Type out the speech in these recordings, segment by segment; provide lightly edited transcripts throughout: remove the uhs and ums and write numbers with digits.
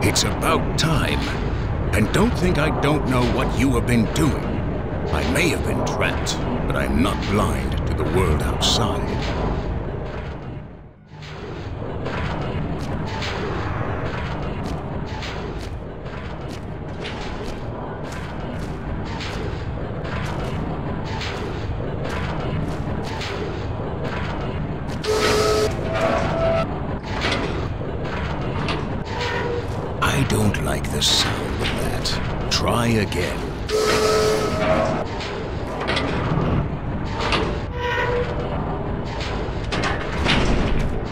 It's about time. And don't think I don't know what you have been doing. I may have been trapped, but I'm not blind to the world outside. I don't like the sound of that. Try again.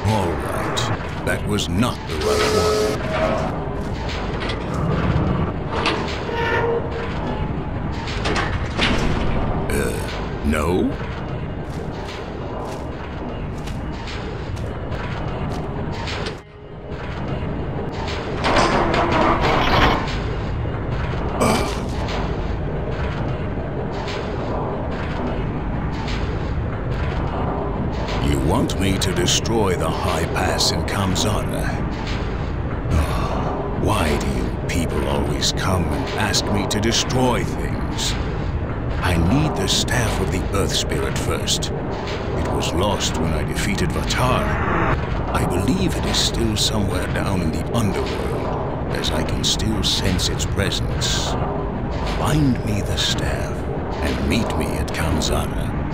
All right. That was not the right one. No? Want me to destroy the high pass in Kanzana? Oh, why do you people always come and ask me to destroy things? I need the staff of the Earth Spirit first. It was lost when I defeated Vatara. I believe it is still somewhere down in the underworld, as I can still sense its presence. Find me the staff and meet me at Kanzana.